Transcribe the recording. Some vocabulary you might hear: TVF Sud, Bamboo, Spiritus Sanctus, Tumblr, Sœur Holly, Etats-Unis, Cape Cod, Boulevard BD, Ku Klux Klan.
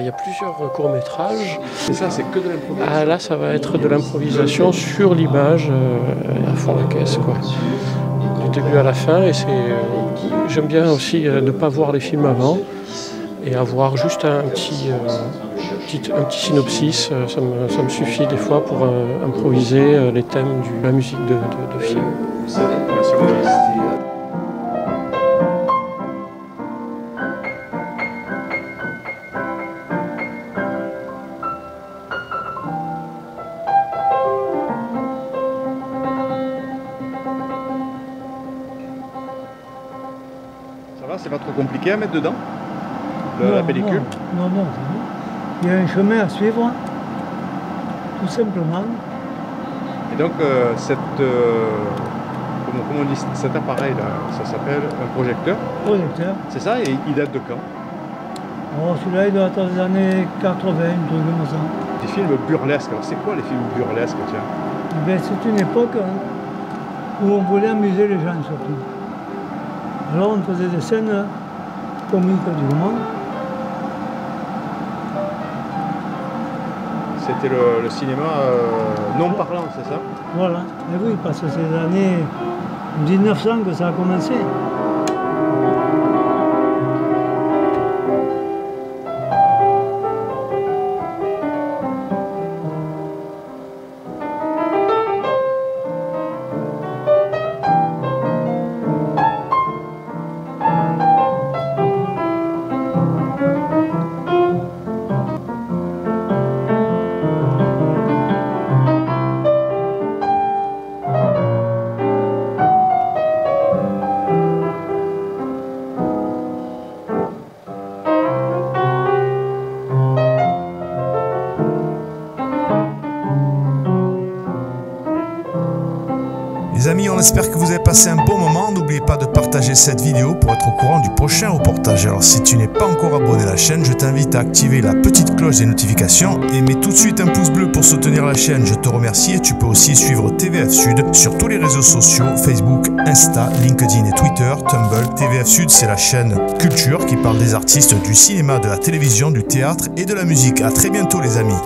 il y a plusieurs courts-métrages. Et ça, c'est que de l'improvisation. Ah, là, ça va être de l'improvisation sur l'image, à fond la caisse, quoi. Du début à la fin. Et c'est, j'aime bien aussi ne pas voir les films avant et avoir juste un petit synopsis. Ça me suffit des fois pour improviser les thèmes de la musique de film. Merci beaucoup. C'est pas trop compliqué à mettre dedans la pellicule? Non, il y a un chemin à suivre, tout simplement. Et donc comment on dit, cet appareil là, ça s'appelle un projecteur? Projecteur. C'est ça, et il date de quand? Oh, celui-là il doit être des années 80, comme ça. Des films burlesques, alors c'est quoi les films burlesques, tiens? Eh ben, c'est une époque où on voulait amuser les gens surtout. Alors on faisait des scènes comiques du moment. C'était le cinéma non parlant, c'est ça? Voilà, et oui, parce que c'est les années 1900 que ça a commencé. Les amis, on espère que vous avez passé un bon moment. N'oubliez pas de partager cette vidéo pour être au courant du prochain reportage. Alors si tu n'es pas encore abonné à la chaîne, je t'invite à activer la petite cloche des notifications et mets tout de suite un pouce bleu pour soutenir la chaîne. Je te remercie et tu peux aussi suivre TVF Sud sur tous les réseaux sociaux, Facebook, Insta, LinkedIn et Twitter, Tumblr. TVF Sud, c'est la chaîne culture qui parle des artistes, du cinéma, de la télévision, du théâtre et de la musique. À très bientôt les amis.